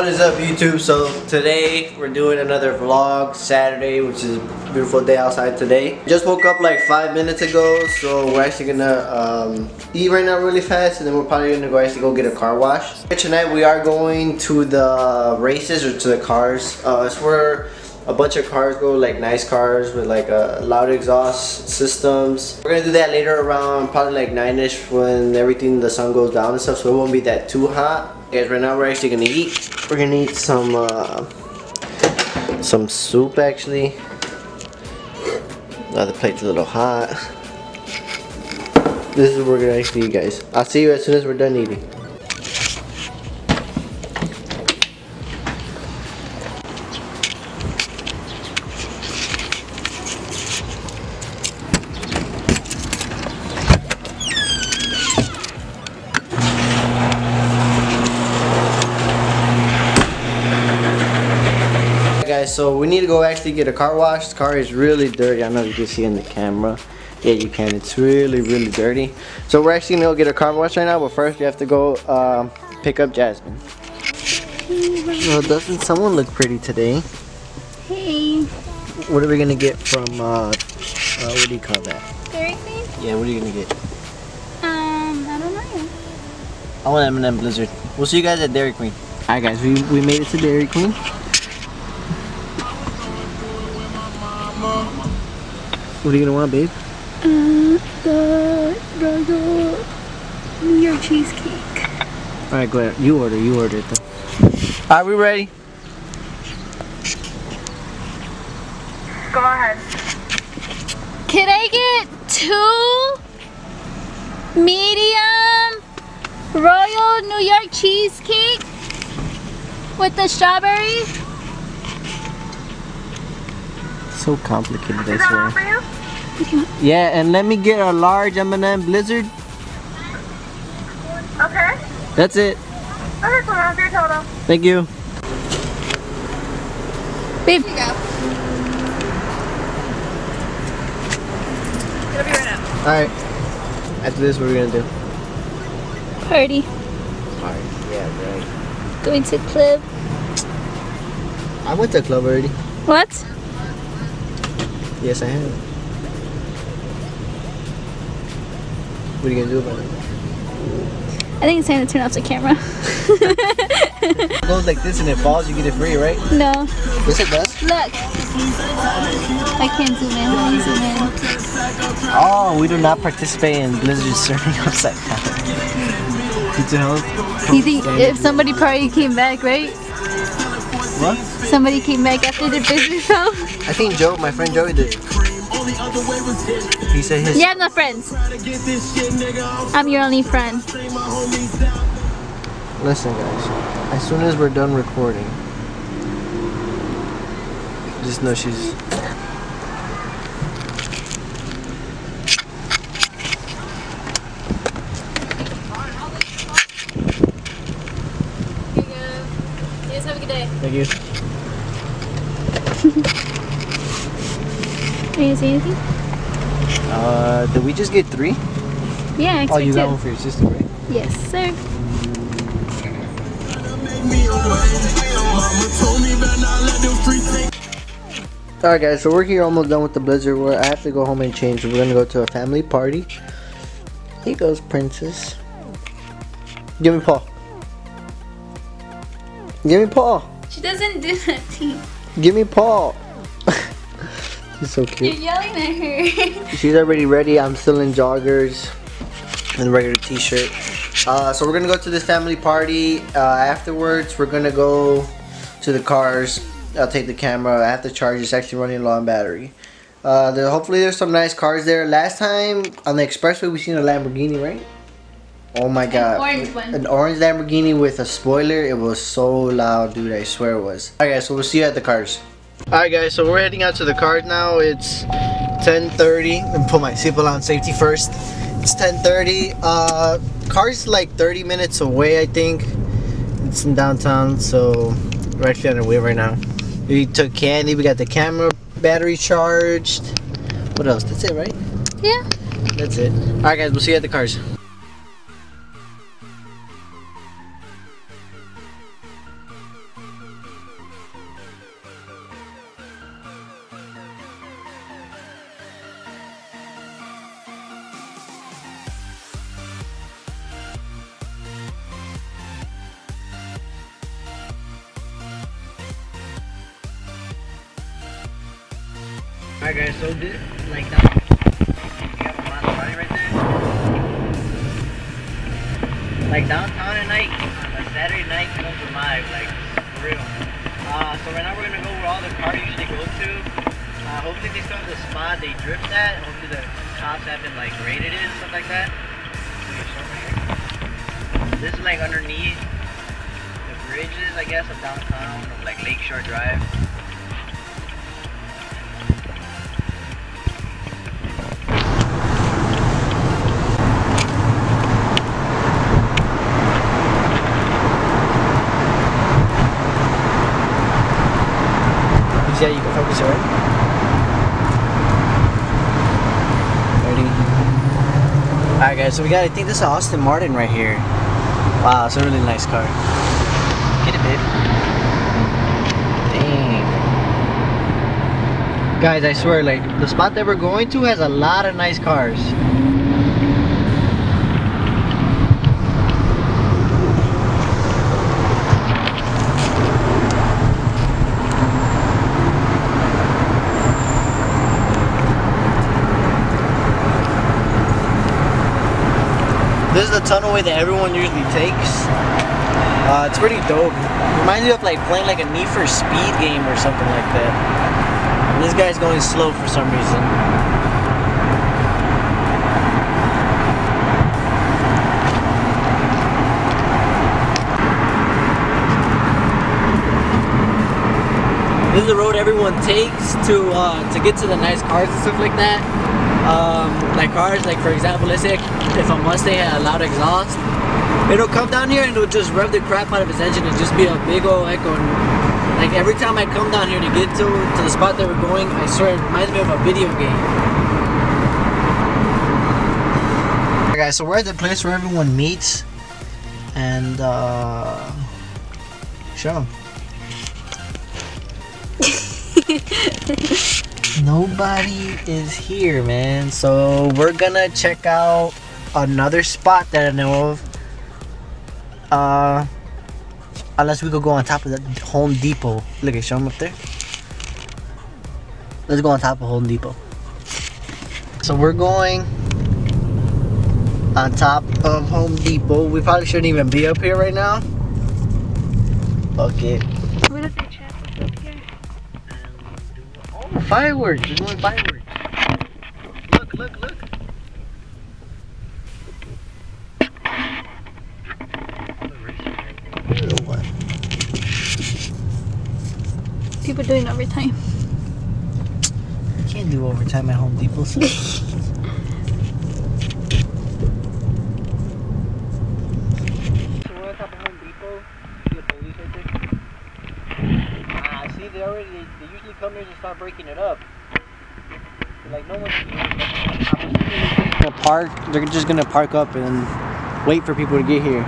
What is up, YouTube? So today we're doing another vlog. Saturday, which is a beautiful day outside today. Just woke up like 5 minutes ago, so we're actually gonna eat right now really fast, and then we're probably gonna go get a car wash. Tonight we are going to the races, or to the cars. It's where a bunch of cars go, like nice cars with like a loud exhaust systems. We're gonna do that later around probably like 9ish when the sun goes down and stuff, so it won't be that too hot. Guys, right now we're actually gonna eat. We're gonna eat some soup actually. The plate's a little hot. This is what we're gonna actually eat, guys. I'll see you as soon as we're done eating. So we need to go actually get a car wash. The car is really dirty. I know you can see in the camera. Yeah, you can. It's really, really dirty. So we're actually gonna go get a car wash right now, but first we have to go pick up Jasmine. Well, doesn't someone look pretty today? Hey. What are we gonna get from what do you call that? Dairy Queen? Yeah. What are you gonna get? I don't know. I want M&M Blizzard. We'll see you guys at Dairy Queen. All right, guys. We made it to Dairy Queen. What are you gonna want, babe? The New York cheesecake. All right, go ahead. You order it though. Are we ready? Go ahead. Can I get 2 medium royal New York cheesecake with the strawberry? So complicated, I swear. Yeah, and let me get a large M&M Blizzard. Okay. That's it. Okay, so that's your total. Thank you. Babe. Here you go. It'll be right up. Alright. After this, what are we gonna do? Party. Party, yeah, right. Going to the club. I went to the club already. What? Yes, I am. What are you gonna do about it? I think it's time to turn off the camera. It goes like this and it falls, you get it free, right? No. Yes, it does. Look. I can't zoom in. I want to zoom in. Oh, we do not participate in Blizzard serving upside down. Pizza Hut. You think if somebody probably came back, right? What? Somebody came back after the business show. I think Joe, my friend Joey did. He said his. You have no friends. I'm your only friend. Listen, guys. As soon as we're done recording, just know she's. Thank you. Are you gonna say anything? Did we just get 3? Yeah, I expect 2. Oh, you got 1 for your sister, right? Yes, sir. Alright, guys, so we're here almost done with the Blizzard. I have to go home and change. We're gonna go to a family party. Here goes Princess. Give me Paul. Give me Paul. She doesn't do that to you. Give me Paul. She's so cute. You're yelling at her. She's already ready. I'm still in joggers and regular t-shirt. So we're going to go to this family party. Afterwards, we're going to go to the cars. I'll take the camera. I have to charge. It's actually running low on battery. Hopefully there's some nice cars there. Last time on the expressway, we seen a Lamborghini, right? Oh my god. An orange one. An orange Lamborghini with a spoiler. It was so loud, dude. I swear it was. Alright, guys, so we'll see you at the cars. Alright, guys, so we're heading out to the cars now. It's 10:30. Let me put my seatbelt on, safety first. It's 10:30. Cars like 30 minutes away, I think. It's in downtown, so we're actually on our way right now. We took candy, we got the camera battery charged. What else? That's it, right? Yeah. That's it. Alright, guys, we'll see you at the cars. Alright guys, so this, like that, you have a Maserati right there. Like downtown at night, on a Saturday night, comes alive, like, for real. So right now we're gonna go where all the cars usually go to. Hopefully these come to the spot they drift at. Hopefully the cops haven't like raided it and stuff like that. This is like underneath the bridges, I guess, of downtown, of like Lakeshore Drive. Yeah, you can focus on it. Alright guys, so we got, I think this is an Aston Martin right here. Wow, it's a really nice car. Get it, babe. Dang. Guys, I swear, like, the spot that we're going to has a lot of nice cars. This is the tunnelway that everyone usually takes. It's pretty dope. Reminds me of like playing like a Need for Speed game or something like that. And this guy's going slow for some reason. This is the road everyone takes to get to the nice cars and stuff like that. Like cars, like for example, let's say if a Mustang had a loud exhaust, it'll come down here and it'll just rev the crap out of its engine and just be a big old echo. And, like every time I come down here to get to the spot that we're going, I swear it reminds me of a video game. Alright guys, so we're at the place where everyone meets and show. Nobody is here, man, so we're gonna check out another spot that I know of, unless we could go on top of the Home Depot. Look at, show them up there. Let's go on top of Home Depot. So we're going on top of Home Depot. We probably shouldn't even be up here right now. Okay. Fireworks! There's more fireworks! Look, look, look! People doing overtime. You can't do overtime at Home Depot. So. We're on top of Home Depot. See the police right there? See, they usually come here to start breaking it up. Like no one's gonna park. They're just gonna park up and wait for people to get here.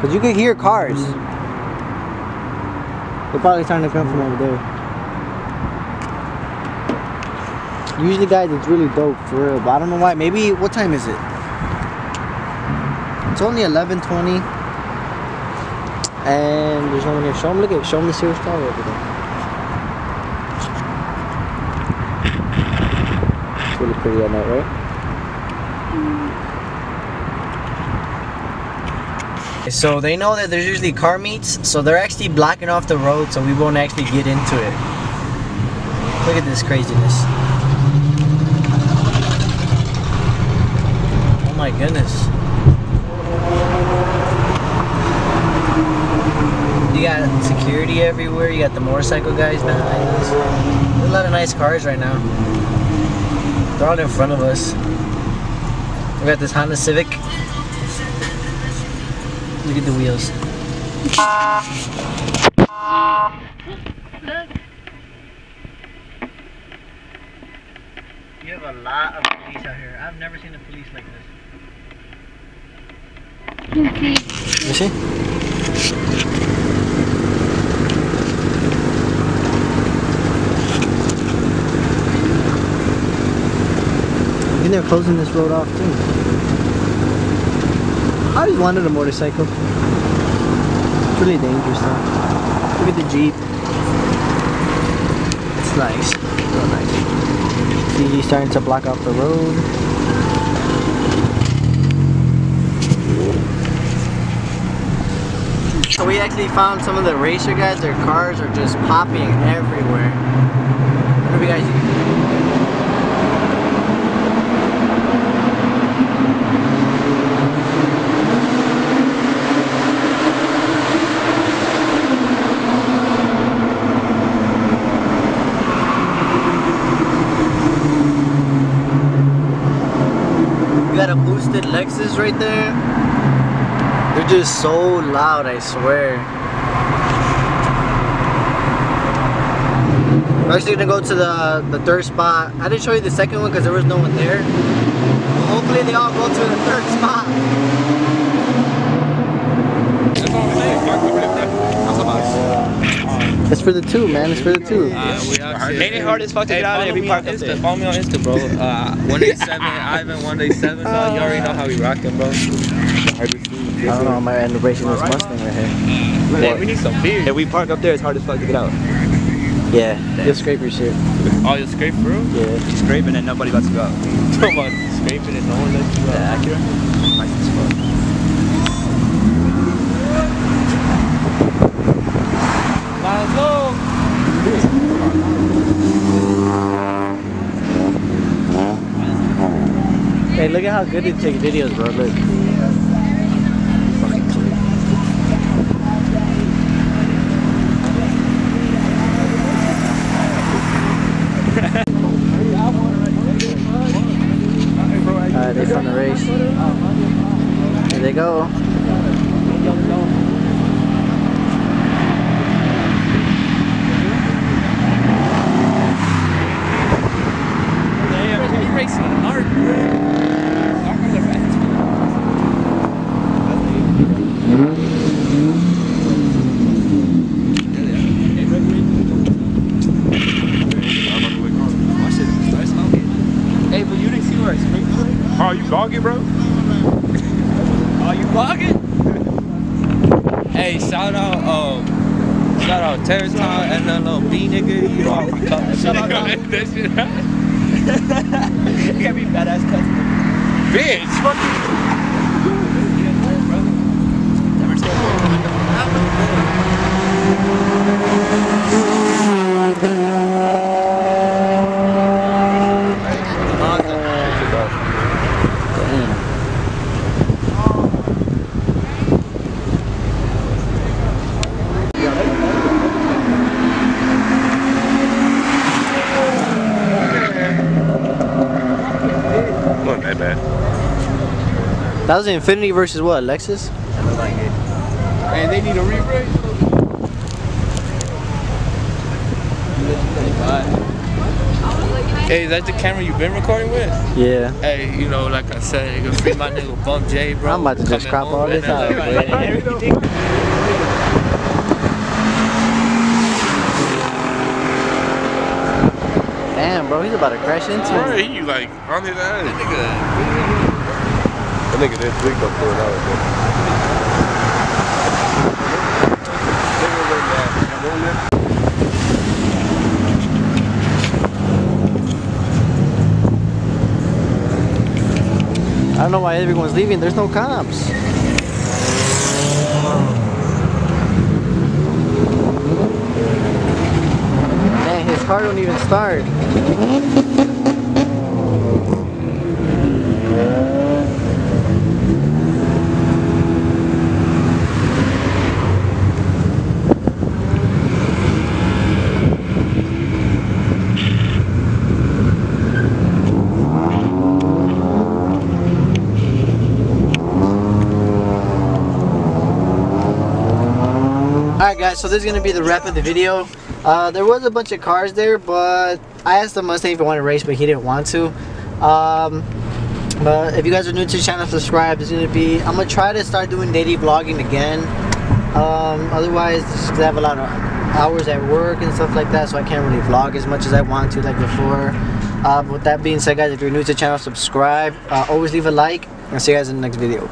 Cause you can hear cars. They're probably starting to come from over there. Usually, guys, it's really dope for real. But I don't know why. Maybe what time is it? It's only 11:20. And there's no one here. Show them, look at, show them the serious car over there. It's really pretty at night, right? Mm. So they know that there's usually car meets, so they're actually blocking off the road so we won't actually get into it. Look at this craziness. Oh my goodness. You got security everywhere, you got the motorcycle guys behind us. There's a lot of nice cars right now. They're all in front of us. We got this Honda Civic. Look at the wheels. Look. You have a lot of police out here. I've never seen the police like this. You see? They're closing this road off too. I always wanted a motorcycle. It's really dangerous though. Look at the Jeep. It's nice. real nice. See, he's starting to block off the road. So we actually found some of the racer guys. Their cars are just popping everywhere. What do you guys do? Boosted Lexus right there. They're just so loud, I swear. I'm actually gonna go to the third spot. I didn't show you the second one because there was no one there. Hopefully they all go to the third spot. It's for the two, man. It's for the two. Made it hard as fuck to get out of there. We parked up there. Follow me on Insta, bro. 187, Ivan187. You already know how we rockin', bro. I don't know. I might end up racing this Mustang right here. Hey, we need some beer. If we park up there, it's hard as fuck to get out. Yeah. You'll scrape your shit. Oh, you'll scrape, bro? Yeah. You're scraping and nobody lets you go. Nobody's scraping and no one lets you go. Yeah, Acura. Nice as fuck. Hey, look at how good it takes videos, bro. Look. Fucking clear. Alright, they found the race. Here they go. Terrence Town and that little B nigga, you all be cutting shit out. That shit out. You gotta be badass cousin. Bitch! Fuck you. That was Infinity versus what, Lexus? That looked like it. And they need a re-brake. Hey, is that the camera you've been recording with? Yeah. Hey, you know, like I said, you're gonna be my nigga Bump J, bro. I'm about to just crop all this out. Damn, bro, he's about to crash into it. Where are you, like, on his ass? That nigga. That nigga did big up for an hour ago. I don't know why everyone's leaving. There's no cops. Man, his car don't even start. Alright guys, so this is going to be the wrap of the video. There was a bunch of cars there, but I asked the Mustang if he wanted to race, but he didn't want to. But if you guys are new to the channel, subscribe. It's going to be, I'm going to try to start doing daily vlogging again. Otherwise, just because I have a lot of hours at work and stuff like that, so I can't really vlog as much as I want to like before. But with that being said guys, if you're new to the channel, subscribe. Always leave a like, and I'll see you guys in the next video.